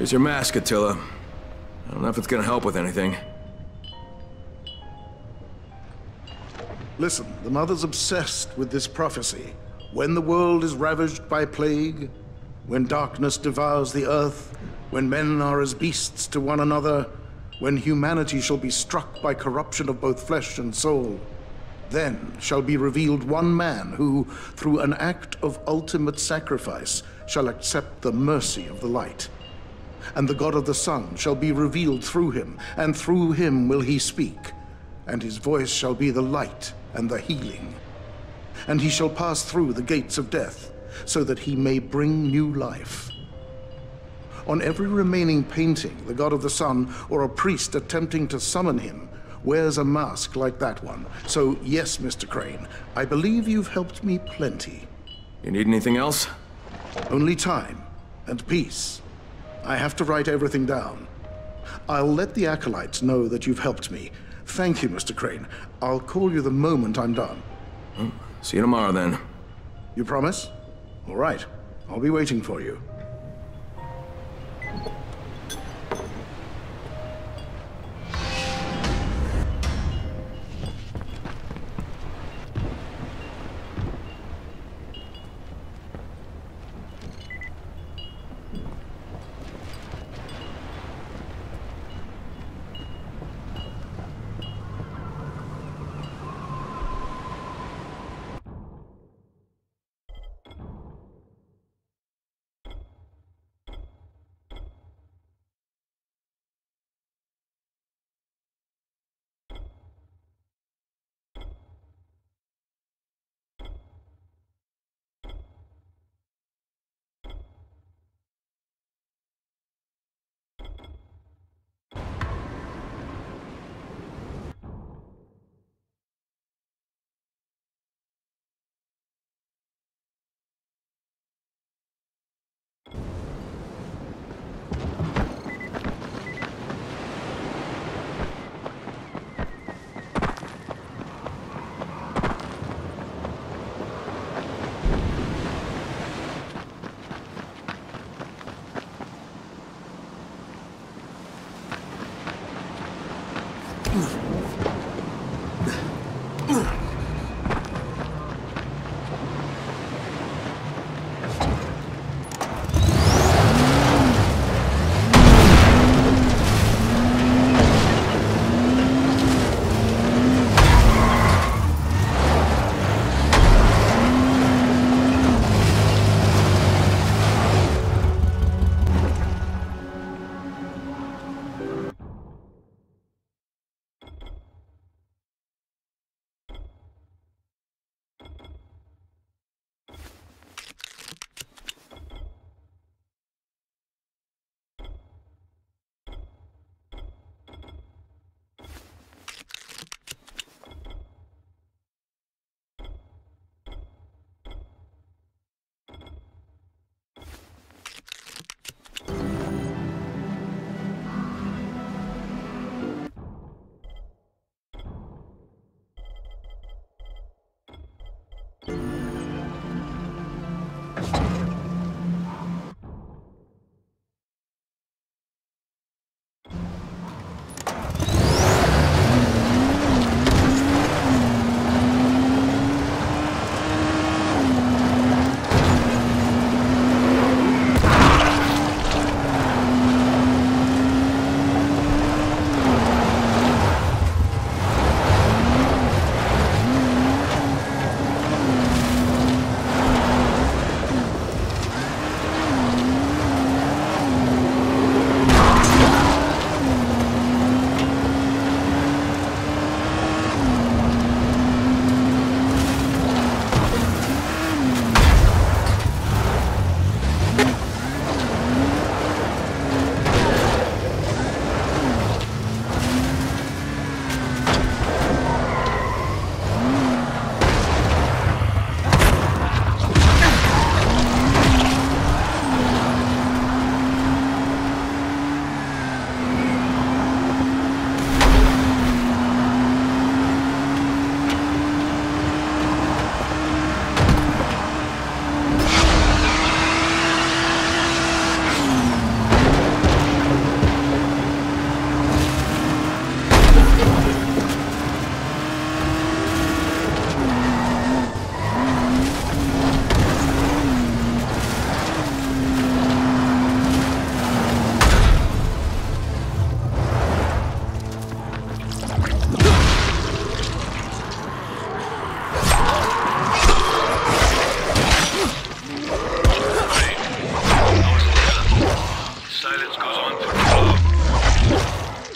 Here's your mask, Attila. I don't know if it's gonna help with anything. Listen, the Mother's obsessed with this prophecy. When the world is ravaged by plague, when darkness devours the earth, when men are as beasts to one another, when humanity shall be struck by corruption of both flesh and soul, then shall be revealed one man who, through an act of ultimate sacrifice, shall accept the mercy of the light. And the God of the sun shall be revealed through him, and through him will he speak, and his voice shall be the light and the healing. And he shall pass through the gates of death, so that he may bring new life. On every remaining painting, the God of the sun, or a priest attempting to summon him, wears a mask like that one. So yes, Mr. Crane, I believe you've helped me plenty. You need anything else? Only time and peace. I have to write everything down. I'll let the acolytes know that you've helped me. Thank you, Mr. Crane. I'll call you the moment I'm done. See you tomorrow, then. You promise? All right. I'll be waiting for you.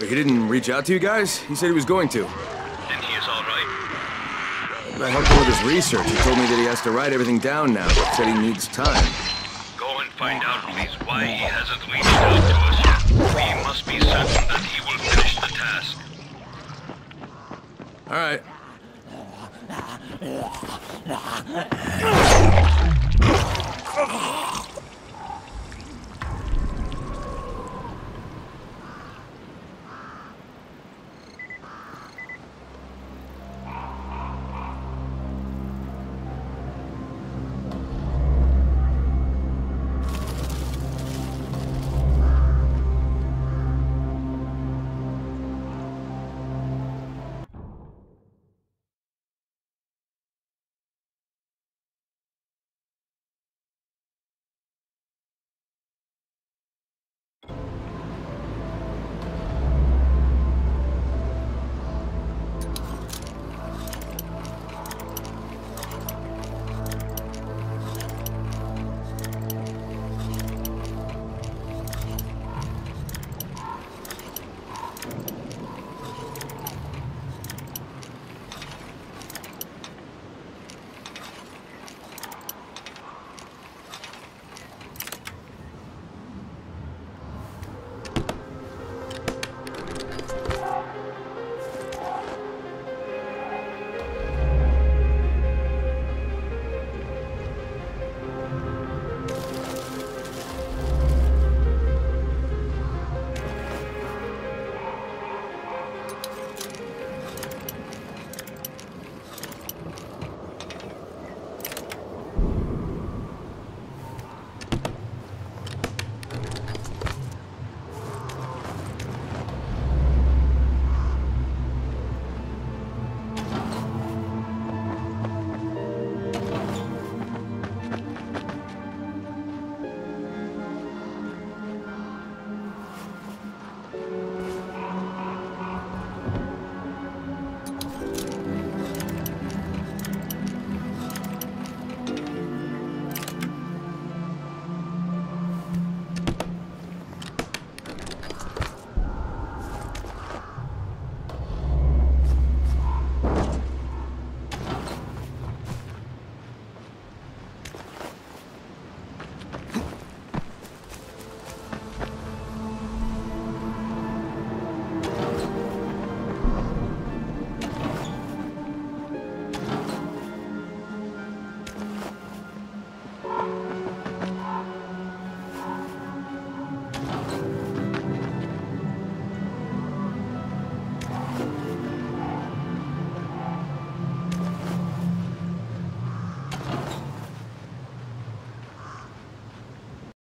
Wait, he didn't reach out to you guys? He said he was going to. And he is all right. I helped him with his research. He told me that he has to write everything down now. He said he needs time. Go and find out, please, why he hasn't reached out to us yet. We must be certain that he will finish the task. All right.